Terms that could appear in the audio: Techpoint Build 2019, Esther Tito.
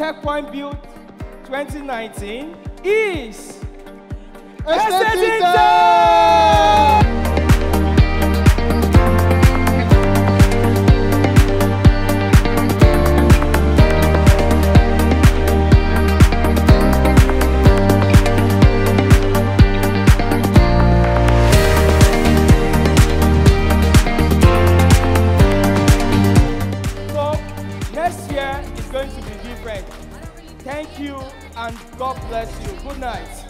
Techpoint Build 2019 is Esther Tito! Going to be different. Thank you and God bless you. Good night.